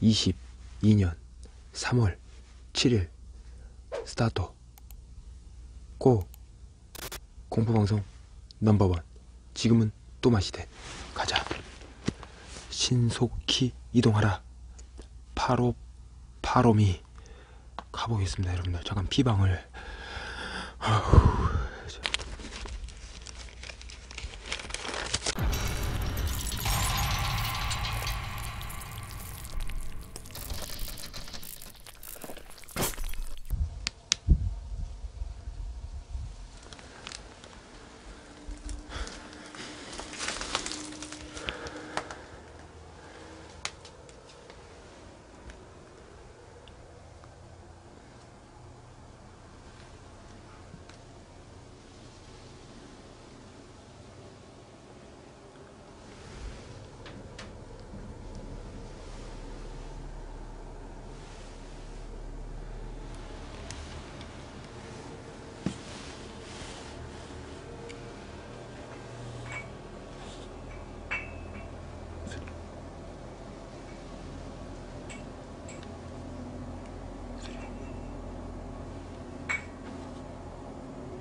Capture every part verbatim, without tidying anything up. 이천이십이년 삼월 칠일 스타트 고! 공포방송 넘버원 지금은 또마시대 가자. 신속히 이동하라. 파로 파로미 가보겠습니다. 여러분들 잠깐 피방을 어후.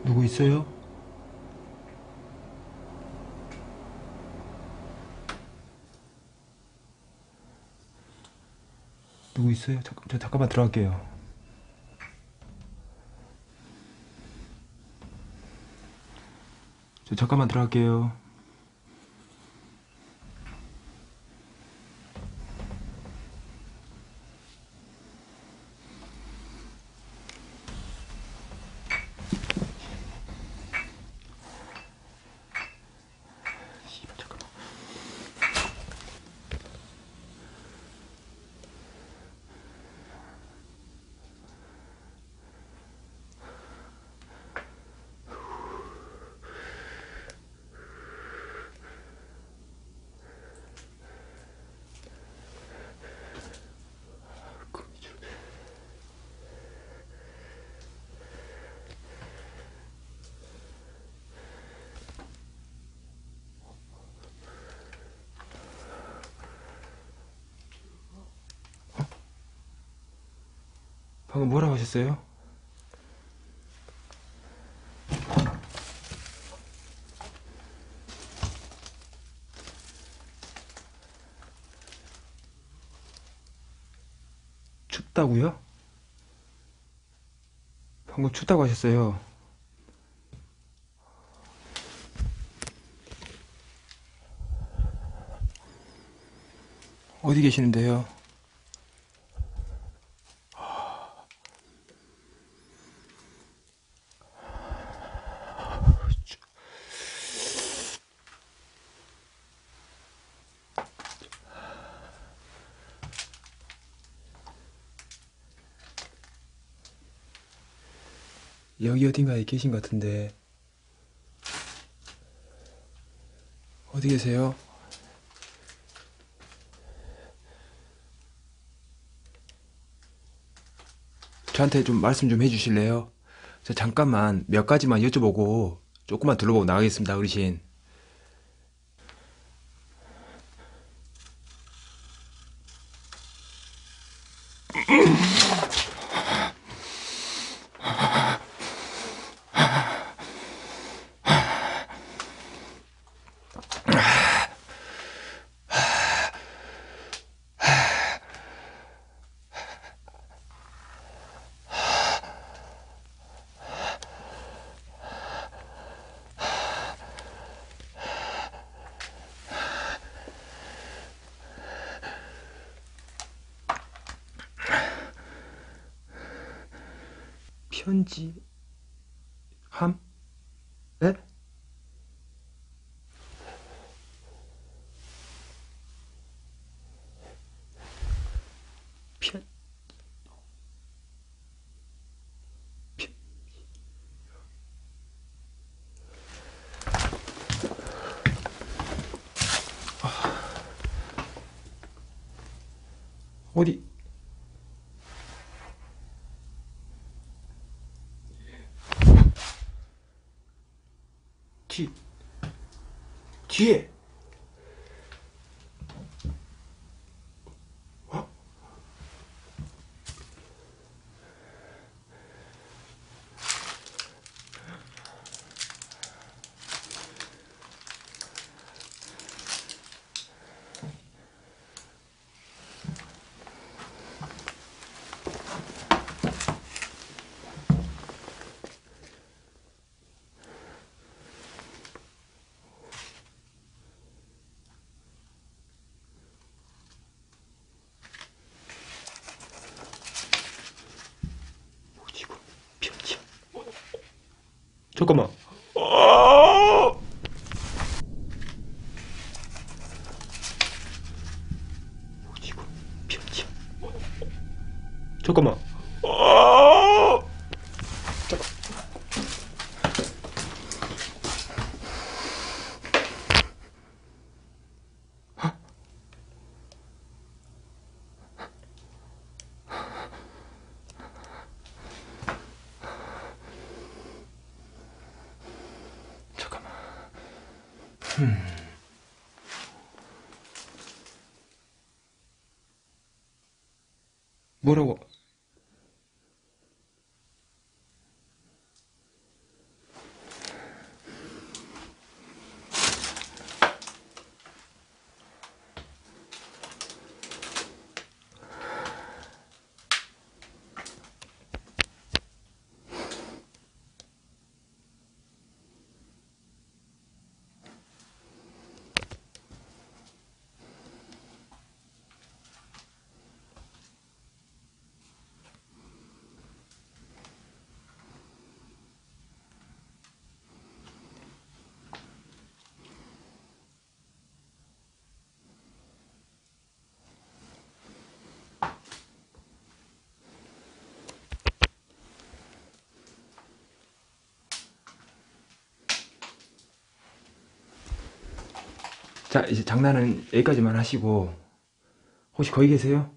누구 있어요? 누구 있어요? 잠깐, 저 잠깐만 들어갈게요. 저 잠깐만 들어갈게요. 방금 뭐라고 하셨어요? 춥다고요? 방금 춥다고 하셨어요. 어디 계시는데요? 여기 어딘가에 계신 것 같은데 어디 계세요? 저한테 좀 말씀 좀 해주실래요? 저 잠깐만 몇 가지만 여쭤보고 조금만 둘러보고 나가겠습니다. 어르신 편지함? 네? 편... 편... 아... 어디... 뒤, 뒤에 잠깐만. 아! 뭐지 이거? 편지야. 잠깐만. 아! 잠깐. 음. 뭐라고? 자, 이제 장난은 여기까지만 하시고, 혹시 거기 계세요?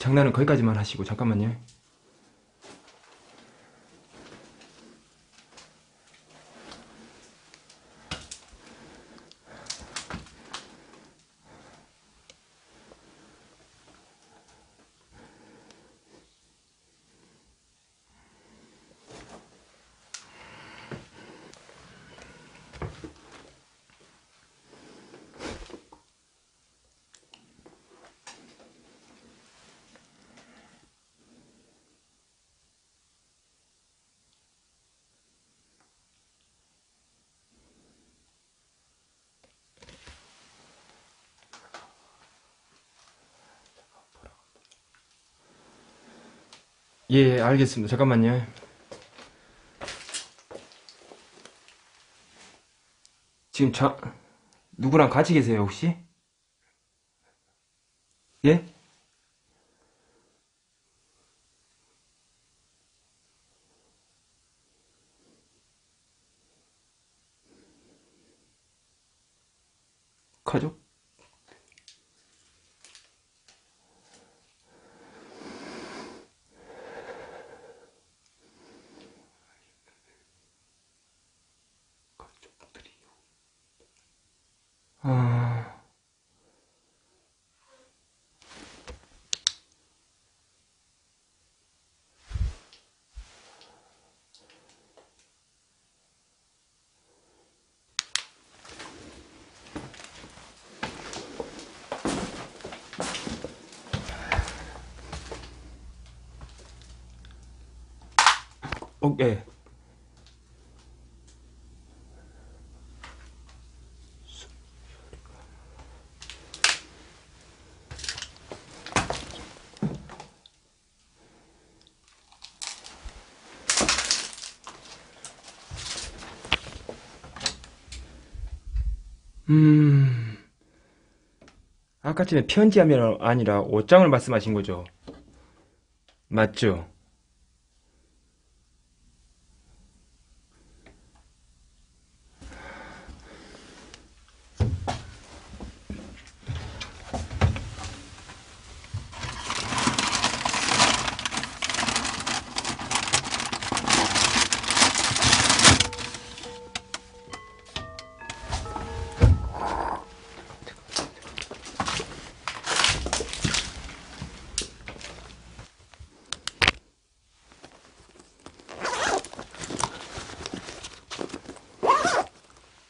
장난은 거기까지만 하시고, 잠깐만요. 예, 알겠습니다. 잠깐만요. 지금 저 누구랑 같이 계세요, 혹시? 예? 가족? 아... 어, 예. 음... 아까 전에 편지함이 아니라 옷장을 말씀하신 거죠? 맞죠?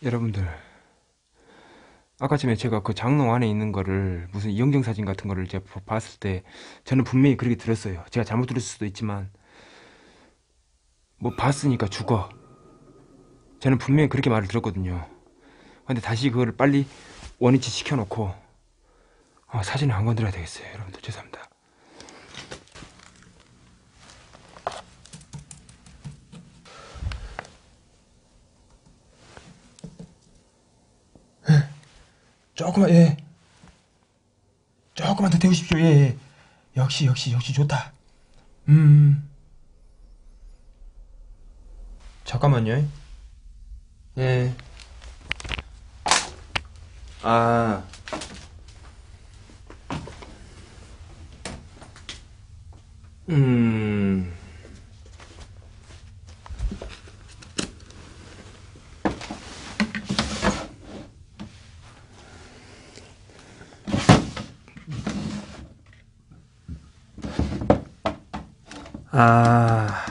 여러분들, 아까 전에 제가 그 장롱 안에 있는 거를 무슨 이영경 사진 같은 거를 제가 봤을 때 저는 분명히 그렇게 들었어요. 제가 잘못 들었을 수도 있지만 뭐 봤으니까 죽어, 저는 분명히 그렇게 말을 들었거든요. 근데 다시 그거를 빨리 원위치 시켜놓고 어, 사진을 안 건드려야 되겠어요. 여러분들 죄송합니다. 조금만, 예. 조금만 더 데우십시오. 예, 예. 역시, 역시, 역시 좋다. 음. 잠깐만요. 예. 아. 음. 아.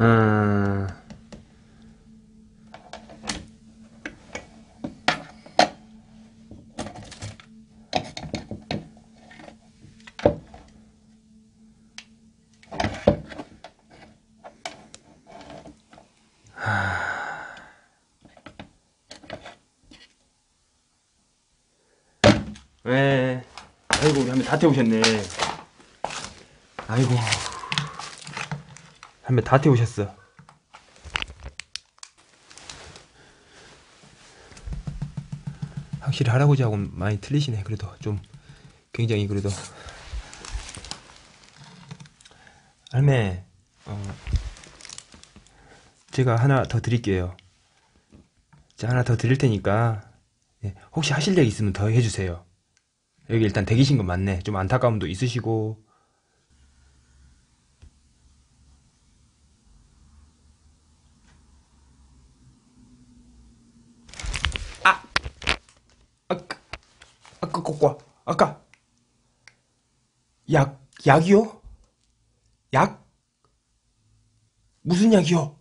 음. 왜? 아이고, 우리 한번 다 태우셨네. 아이고, 한번 다 태우셨어. 확실히 할아버지하고 많이 틀리시네. 그래도 좀 굉장히 그래도 할매, 어, 제가 하나 더 드릴게요. 제가 하나 더 드릴 테니까, 예, 혹시 하실 얘기 있으면 더 해주세요. 여기 일단 대기신 건 맞네. 좀 안타까움도 있으시고. 아! 아까, 아까 꼬꼬아. 아까. 약, 약이요? 약? 무슨 약이요?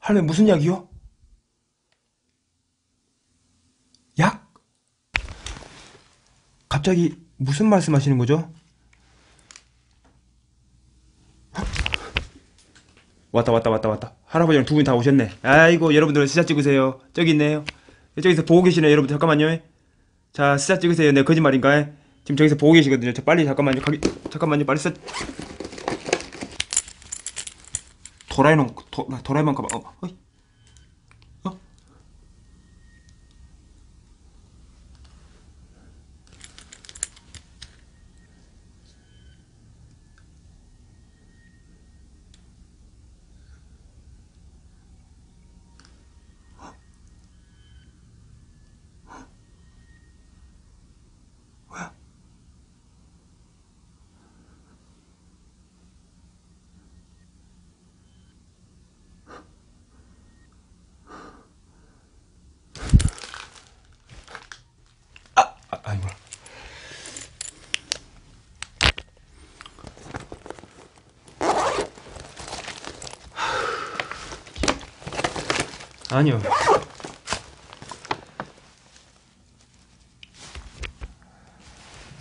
할매 무슨 약이요? 약? 갑자기 무슨 말씀 하시는 거죠? 왔다 왔다 왔다 왔다. 할아버지랑 두 분 다 오셨네. 아이고, 여러분들 스샷 찍으세요. 저기 있네요. 저기서 보고 계시네요. 여러분들 잠깐만요. 자, 스샷 찍으세요. 네, 거짓말인가? 지금 저기서 보고 계시거든요. 저 빨리 잠깐만요. 가기, 잠깐만요. 빨리 스샷. 도라에몽, 도, 도라에몽 가봐. 어, 어이. 아니요.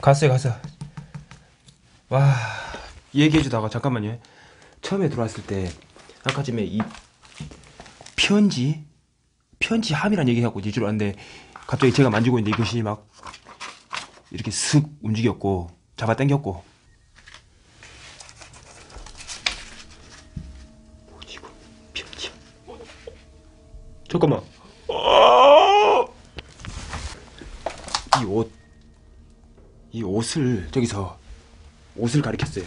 갔어요, 갔어. 와, 얘기해주다가 잠깐만요. 처음에 들어왔을 때 아까 전에 이 편지, 편지 함이란 얘기하고 있을 줄 알았는데 갑자기 제가 만지고 있는데 이것이 막 이렇게 슥 움직였고 잡아당겼고. 잠깐만. 이 옷, 이 옷을 저기서 옷을 가리켰어요.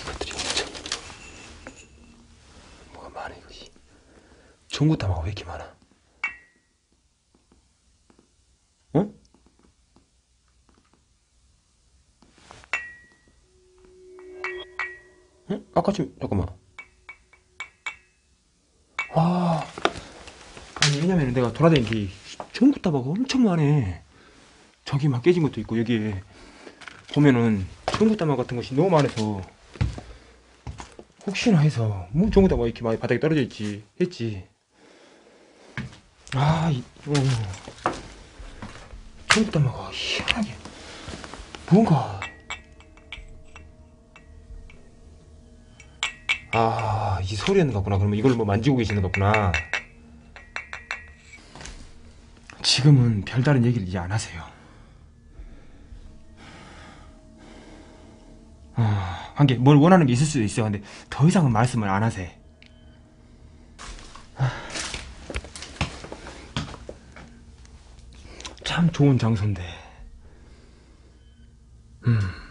이것들이 엄청 뭐가 많아. 이것이 전구담하고 왜 이렇게 많아? 어? 응? 아까 지금 잠깐만. 와, 아니 왜냐면 내가 돌아다니는 게 전부 따바가 엄청 많네. 저기 막 깨진 것도 있고 여기에 보면은 전부 따마 같은 것이 너무 많아서 혹시나 해서 뭐 전부 따마 이렇게 많이 바닥에 떨어져 있지 했지. 아, 이, 어. 전구담화가 희한하게 뭔가 아, 이 소리였는 것 같구나. 그러면 이걸 뭐 만지고 계시는 것 같구나. 지금은 별다른 얘기를 이제 안 하세요. 아, 한 게 뭘 원하는 게 있을 수도 있어요. 근데 더 이상은 말씀을 안 하세요. 아, 참 좋은 장소인데. 음.